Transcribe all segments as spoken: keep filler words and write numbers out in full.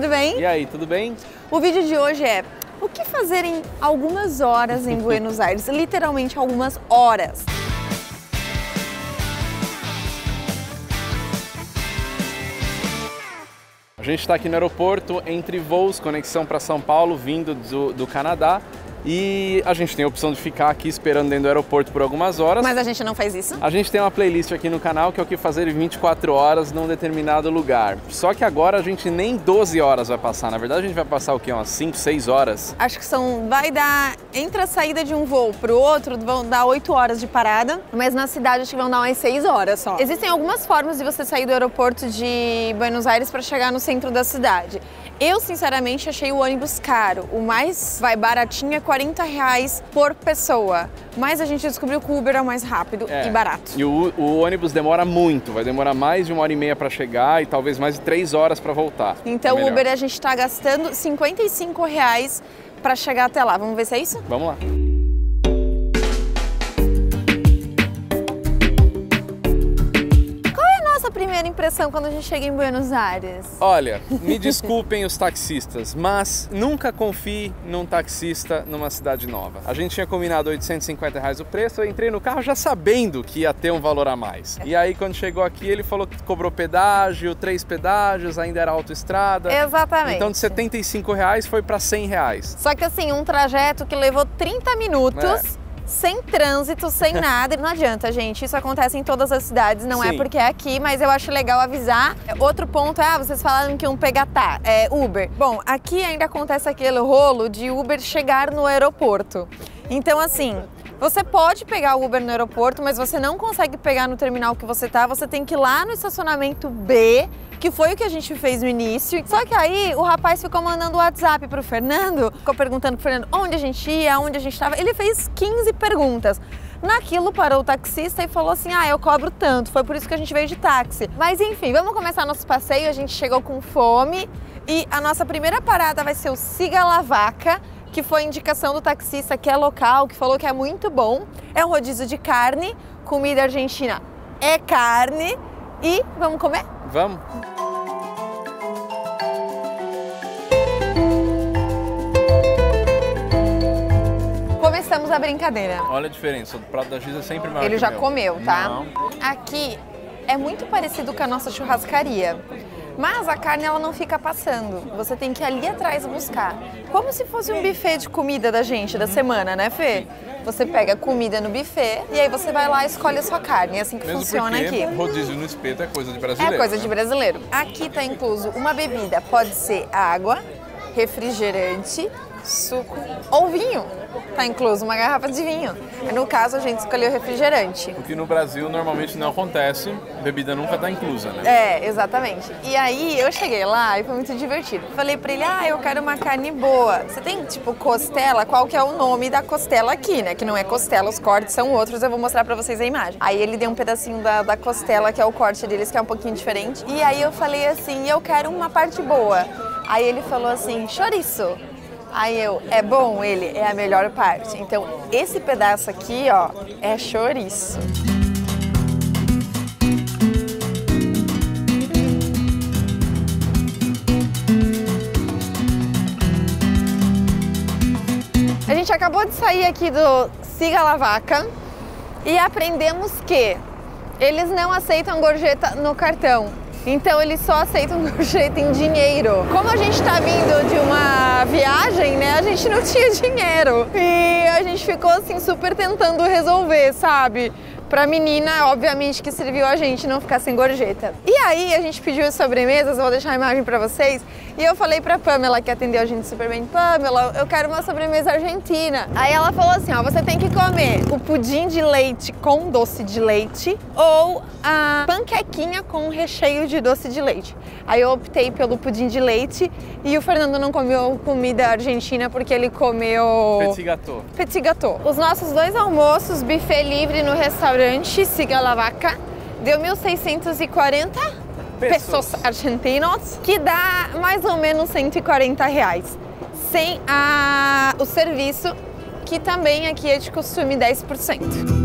tudo bem? E aí, tudo bem? O vídeo de hoje é o que fazer em algumas horas em Buenos Aires, literalmente algumas horas. A gente está aqui no aeroporto entre voos, conexão para São Paulo, vindo do, do Canadá. E a gente tem a opção de ficar aqui esperando dentro do aeroporto por algumas horas. Mas a gente não faz isso? A gente tem uma playlist aqui no canal que é o que fazer em vinte e quatro horas num determinado lugar. Só que agora a gente nem doze horas vai passar. Na verdade a gente vai passar o quê? Umas cinco, seis horas? Acho que são... vai dar... entre a saída de um voo pro outro, vão dar oito horas de parada. Mas na cidade acho que vão dar umas seis horas só. Existem algumas formas de você sair do aeroporto de Buenos Aires para chegar no centro da cidade. Eu, sinceramente, achei o ônibus caro. O mais vai baratinho é quarenta reais por pessoa. Mas a gente descobriu que o Uber é o mais rápido é. e barato. E o, o ônibus demora muito. Vai demorar mais de uma hora e meia para chegar e talvez mais de três horas para voltar. Então o Uber a gente está gastando cinquenta e cinco reais para chegar até lá. Vamos ver se é isso? Vamos lá. Primeira impressão quando a gente chega em Buenos Aires? Olha, me desculpem os taxistas, mas nunca confie num taxista numa cidade nova. A gente tinha combinado oitocentos e cinquenta reais o preço, eu entrei no carro já sabendo que ia ter um valor a mais. E aí quando chegou aqui ele falou que cobrou pedágio, três pedágios, ainda era autoestrada. Exatamente. Então de setenta e cinco reais foi para cem reais. Só que assim, um trajeto que levou trinta minutos... É. Sem trânsito, sem nada, não adianta, gente. Isso acontece em todas as cidades, não Sim. é porque é aqui, mas eu acho legal avisar. Outro ponto é, ah, vocês falaram que um pegatá, é Uber. Bom, aqui ainda acontece aquele rolo de Uber chegar no aeroporto. Então, assim, você pode pegar o Uber no aeroporto, mas você não consegue pegar no terminal que você tá, você tem que ir lá no estacionamento B, que foi o que a gente fez no início. Só que aí o rapaz ficou mandando WhatsApp pro Fernando, ficou perguntando pro Fernando onde a gente ia, onde a gente estava. Ele fez quinze perguntas. Naquilo parou o taxista e falou assim, ah, eu cobro tanto, foi por isso que a gente veio de táxi. Mas enfim, vamos começar nosso passeio, a gente chegou com fome e a nossa primeira parada vai ser o Siga La Vaca, que foi indicação do taxista que é local, que falou que é muito bom. É um rodízio de carne, comida argentina é carne e vamos comer? Vamos! Começamos a brincadeira. Olha a diferença, o prato da Giz é sempre maior. Ele já meu. comeu, tá? Não. Aqui é muito parecido com a nossa churrascaria, mas a carne ela não fica passando. Você tem que ir ali atrás buscar. Como se fosse um buffet de comida da gente, da semana, né, Fê? Você pega comida no buffet e aí você vai lá e escolhe a sua carne. É assim que Mesmo funciona aqui. Rodízio no espeto é coisa de brasileiro. É coisa né? de brasileiro. Aqui tá incluso uma bebida. Pode ser água, refrigerante, suco ou vinho. Tá incluso uma garrafa de vinho. No caso, a gente escolheu refrigerante. O que no Brasil normalmente não acontece. Bebida nunca tá inclusa, né? É, exatamente. E aí eu cheguei lá e foi muito divertido. Falei pra ele, ah, eu quero uma carne boa. Você tem, tipo, costela? Qual que é o nome da costela aqui, né? Que não é costela, os cortes são outros. Eu vou mostrar pra vocês a imagem. Aí ele deu um pedacinho da, da costela, que é o corte deles, que é um pouquinho diferente. E aí eu falei assim, eu quero uma parte boa. Aí ele falou assim, chouriço. Aí eu, é bom ele? É a melhor parte. Então, esse pedaço aqui, ó, é chouriço. A gente acabou de sair aqui do Siga La Vaca e aprendemos que eles não aceitam gorjeta no cartão. Então eles só aceitam gorjeta em dinheiro. Como a gente tá vindo de uma viagem, né, a gente não tinha dinheiro. E a gente ficou assim super tentando resolver, sabe? Pra menina, obviamente, que serviu a gente não ficar sem gorjeta. E aí a gente pediu as sobremesas, eu vou deixar a imagem pra vocês. E eu falei pra Pamela, que atendeu a gente super bem, Pamela, eu quero uma sobremesa argentina. Aí ela falou assim, ó, você tem que comer o pudim de leite com doce de leite ou a panquequinha com recheio de doce de leite. Aí eu optei pelo pudim de leite e o Fernando não comeu comida argentina porque ele comeu... Petit gâteau. Petit gâteau. Os nossos dois almoços, buffet livre no restaurante Siga La Vaca, deu mil seiscentos e quarenta pesos argentinos, que dá mais ou menos cento e quarenta reais, sem a, o serviço, que também aqui é de costume dez por cento.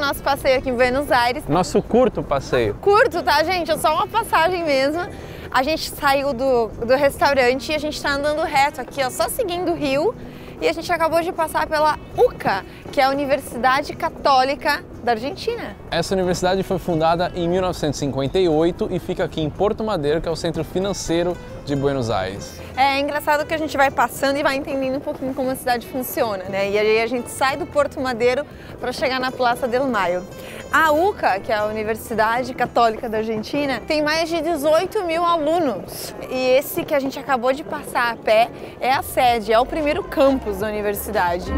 o nosso passeio aqui em Buenos Aires. Nosso curto passeio. Curto, tá, gente? É só uma passagem mesmo. A gente saiu do, do restaurante e a gente tá andando reto aqui, ó, só seguindo o rio. E a gente acabou de passar pela U C A, que é a Universidade Católica da Argentina. Essa universidade foi fundada em mil novecentos e cinquenta e oito e fica aqui em Porto Madero, que é o centro financeiro de Buenos Aires. É, é engraçado que a gente vai passando e vai entendendo um pouquinho como a cidade funciona, né? E aí a gente sai do Porto Madero para chegar na Plaza de Mayo. A U C A, que é a Universidade Católica da Argentina, tem mais de dezoito mil alunos. E esse que a gente acabou de passar a pé é a sede, é o primeiro campus da universidade.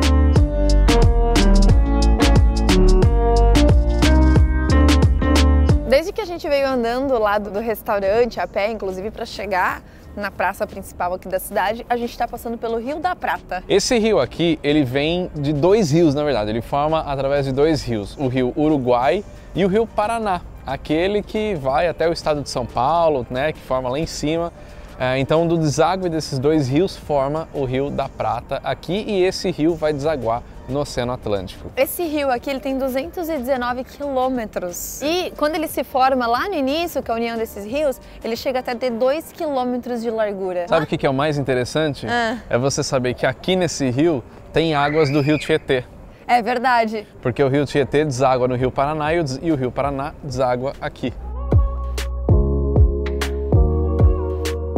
Desde que a gente veio andando lá do restaurante a pé, inclusive para chegar na praça principal aqui da cidade, a gente está passando pelo Rio da Prata. Esse rio aqui, ele vem de dois rios, na verdade. Ele forma através de dois rios, o Rio Uruguai e o Rio Paraná, aquele que vai até o estado de São Paulo, né, que forma lá em cima. Então, do deságue desses dois rios forma o Rio da Prata aqui, e esse rio vai desaguar no Oceano Atlântico. Esse rio aqui ele tem duzentos e dezenove quilômetros e quando ele se forma lá no início, que é a união desses rios, ele chega até ter dois quilômetros de largura. Sabe o que é o mais interessante? Ah. É você saber que aqui nesse rio tem águas do Rio Tietê. É verdade. Porque o Rio Tietê deságua no Rio Paraná e o Rio Paraná deságua aqui.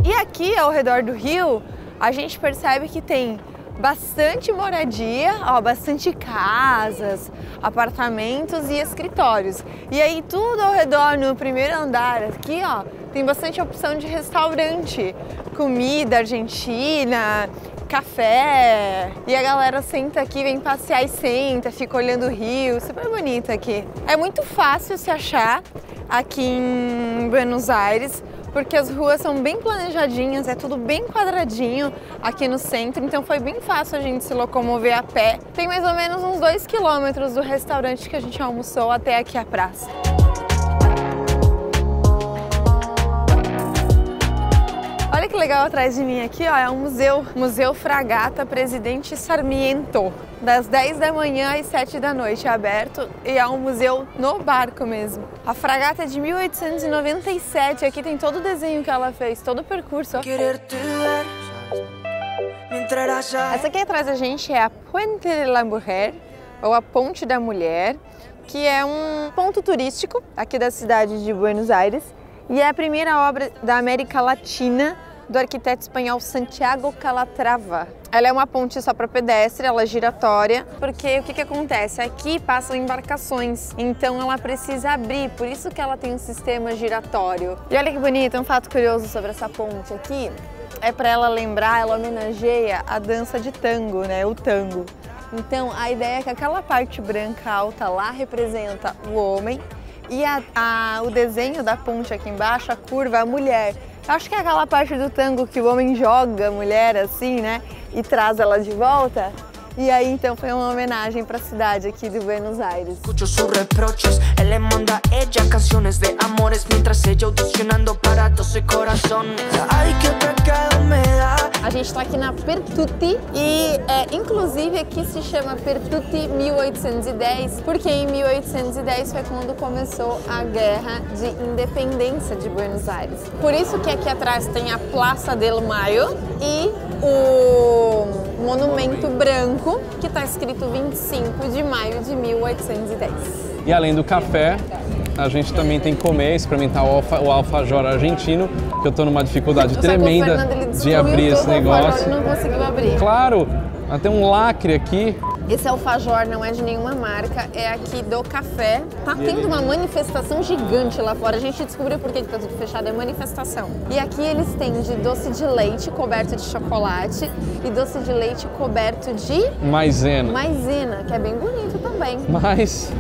E aqui ao redor do rio, a gente percebe que tem bastante moradia, ó, bastante casas, apartamentos e escritórios. E aí tudo ao redor, no primeiro andar aqui, ó, tem bastante opção de restaurante, comida argentina, café. E a galera senta aqui, vem passear e senta, fica olhando o rio, super bonito aqui. É muito fácil se achar aqui em Buenos Aires, porque as ruas são bem planejadinhas, é tudo bem quadradinho aqui no centro, então foi bem fácil a gente se locomover a pé. Tem mais ou menos uns dois quilômetros do restaurante que a gente almoçou até aqui a praça. Olha que legal atrás de mim aqui, ó, é um museu, Museu Fragata Presidente Sarmiento, das dez da manhã às sete da noite, é aberto, e é um museu no barco mesmo. A fragata é de mil oitocentos e noventa e sete, aqui tem todo o desenho que ela fez, todo o percurso. Ó. Essa aqui atrás da gente é a Ponte de la Mujer, ou a Ponte da Mulher, que é um ponto turístico aqui da cidade de Buenos Aires, e é a primeira obra da América Latina do arquiteto espanhol Santiago Calatrava. Ela é uma ponte só para pedestre, ela é giratória, porque o que que acontece? Aqui passam embarcações, então ela precisa abrir, por isso que ela tem um sistema giratório. E olha que bonito, um fato curioso sobre essa ponte aqui, é para ela lembrar, ela homenageia a dança de tango, né, o tango. Então a ideia é que aquela parte branca alta lá representa o homem, e a, a, o desenho da ponte aqui embaixo, a curva, a mulher. Acho que é aquela parte do tango que o homem joga a mulher assim, né? E traz ela de volta. E aí, então, foi uma homenagem para a cidade aqui de Buenos Aires. A gente está aqui na PerTutti e, é, inclusive, aqui se chama PerTutti mil oitocentos e dez, porque em mil oitocentos e dez foi quando começou a Guerra de Independência de Buenos Aires. Por isso que aqui atrás tem a Plaza de Mayo e o monumento branco, que está escrito vinte e cinco de maio de mil oitocentos e dez. E além do café, a gente também tem que comer, experimentar o, alfa, o alfajor argentino, que eu estou numa dificuldade tremenda Fernando, de abrir esse negócio. Não conseguiu abrir. Claro, até um lacre aqui. Esse alfajor não é de nenhuma marca, é aqui do café. Tá tendo uma manifestação gigante lá fora. A gente descobriu por que tá tudo fechado, é manifestação. E aqui eles têm de doce de leite coberto de chocolate e doce de leite coberto de... maisena. Maisena, que é bem bonito também. Mas...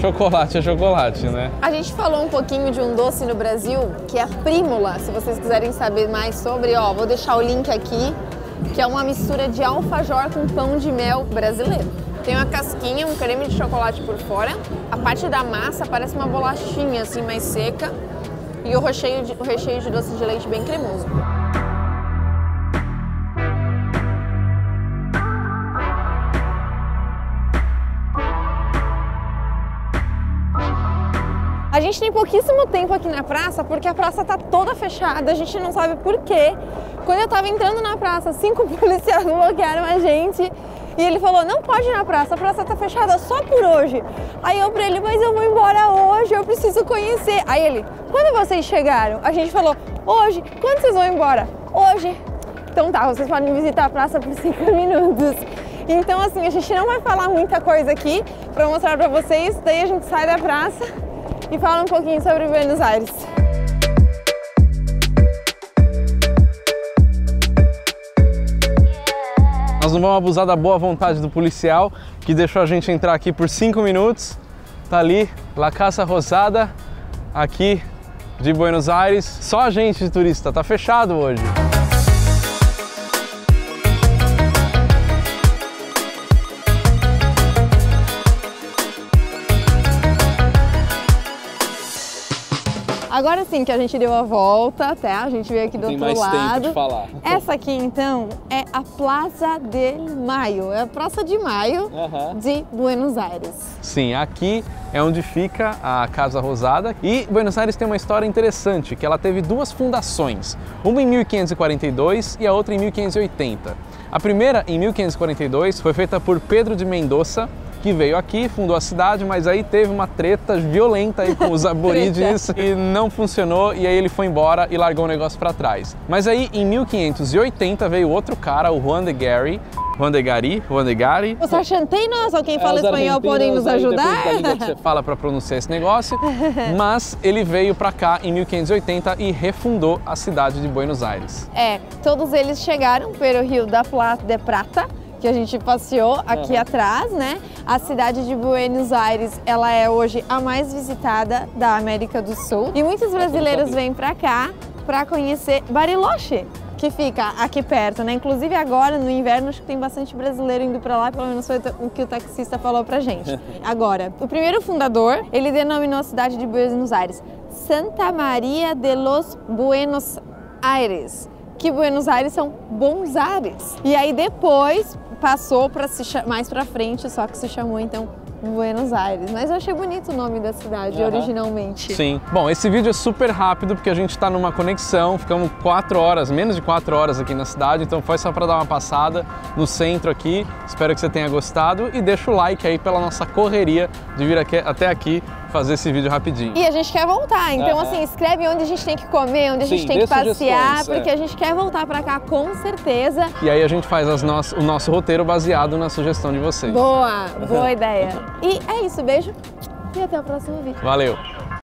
chocolate é chocolate, né? A gente falou um pouquinho de um doce no Brasil, que é a Prímula. Se vocês quiserem saber mais sobre, ó, vou deixar o link aqui, que é uma mistura de alfajor com pão de mel brasileiro. Tem uma casquinha, um creme de chocolate por fora, a parte da massa parece uma bolachinha assim mais seca e o recheio de, o recheio de doce de leite bem cremoso. A gente tem pouquíssimo tempo aqui na praça, porque a praça tá toda fechada, a gente não sabe por quê. Quando eu tava entrando na praça, cinco policiais bloquearam a gente e ele falou, não pode ir na praça, a praça tá fechada só por hoje. Aí eu pra ele, mas eu vou embora hoje, eu preciso conhecer. Aí ele, quando vocês chegaram? A gente falou, hoje. Quando vocês vão embora? Hoje. Então tá, vocês podem visitar a praça por cinco minutos. Então assim, a gente não vai falar muita coisa aqui pra mostrar pra vocês, daí a gente sai da praça e fala um pouquinho sobre Buenos Aires. Nós não vamos abusar da boa vontade do policial, que deixou a gente entrar aqui por cinco minutos. Tá ali, La Casa Rosada, aqui de Buenos Aires. Só a gente de turista, tá fechado hoje. Agora sim que a gente deu a volta, tá? A gente veio aqui do outro lado. Falar. Essa aqui, então, é a Plaza de Mayo. É a Praça de Maio uhum. de Buenos Aires. Sim, aqui é onde fica a Casa Rosada. E Buenos Aires tem uma história interessante, que ela teve duas fundações. Uma em mil quinhentos e quarenta e dois e a outra em mil quinhentos e oitenta. A primeira, em mil quinhentos e quarenta e dois, foi feita por Pedro de Mendoza, que veio aqui, fundou a cidade, mas aí teve uma treta violenta aí com os aborígenes e não funcionou, e aí ele foi embora e largou o negócio para trás. Mas aí em mil quinhentos e oitenta veio outro cara, o Juan de Garay, Juan de Garay, Juan de Garay. Os argentinos, ou quem fala é, espanhol, podem nos ajudar? Você fala para pronunciar esse negócio, mas ele veio para cá em mil quinhentos e oitenta e refundou a cidade de Buenos Aires. É, todos eles chegaram pelo Rio da Prata, que a gente passeou aqui uhum. atrás, né? A cidade de Buenos Aires, ela é hoje a mais visitada da América do Sul. E muitos brasileiros vêm pra cá pra conhecer Bariloche, que fica aqui perto, né? Inclusive agora, no inverno, acho que tem bastante brasileiro indo pra lá, pelo menos foi o que o taxista falou pra gente. Agora, o primeiro fundador, ele denominou a cidade de Buenos Aires Santa Maria de los Buenos Aires, que Buenos Aires são Bons Aires. E aí depois passou para se mais para frente, só que se chamou então Buenos Aires. Mas eu achei bonito o nome da cidade uhum. originalmente. Sim. Bom, esse vídeo é super rápido porque a gente está numa conexão, ficamos quatro horas, menos de quatro horas aqui na cidade, então foi só para dar uma passada no centro aqui. Espero que você tenha gostado e deixa o like aí pela nossa correria de vir aqui, até aqui fazer esse vídeo rapidinho. E a gente quer voltar, então uhum. assim, escreve onde a gente tem que comer, onde a gente Sim, tem que passear, porque é. a gente quer voltar pra cá com certeza. E aí a gente faz as no... o nosso roteiro baseado na sugestão de vocês. Boa, boa ideia. E é isso, beijo e até o próximo vídeo. Valeu!